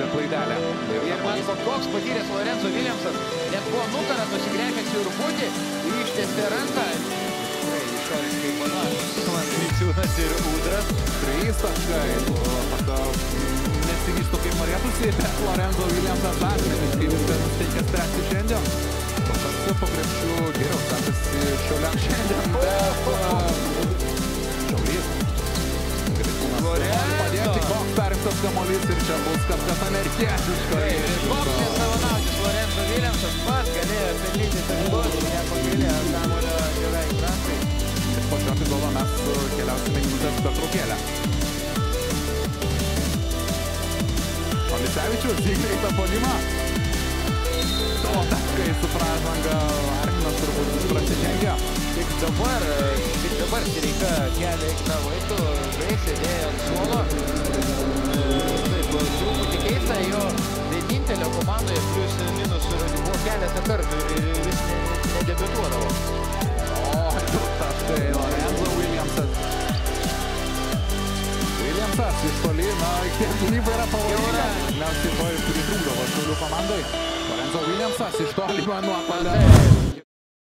čia klaidelė. Ir mes koks patyrė su Lorenzo Williamsas. Net buvo nutarą, nusigrėmės į rūputį, ištėstė ranką. Tai išoriškai panašus. Matričiūnas ir Udras. 3 taškai. Nesivysto kaip norėtųsi, bet Lorenzo Williamsas atmetiškai viskas nusteikęs tręsti šiandien. Paprastų po krepšių geriau statosi Šiauliams šiandien. Perimtas kamuolys ir čia bus kažkas amerikietiško. Koks nesavanautis Lorenzo Williamsas pats galėjo pelnyti taškus, nepagailėjo kamuolio yra į krastai. Ir po šio golą mes keliausime minutės pertraukėlę. Misevičius įgreitą puolimą. O taškai su pražanga Arminas turbūt prasižengė. Tik dabar Sireika kelia į Vaitų, bei sėdėjo ant suolo. Komandoje plius minus buvo keletą kartų ir vis nedebiutuodavo. O, tai Lorenzo Williamsas. Williamsas iš toli, na, kiek gynyba yra pavojinga. Galiausiai to ir pritrūkdavo Šiaulių komandai. Lorenzo Williamsas iš toli nuo atpalio.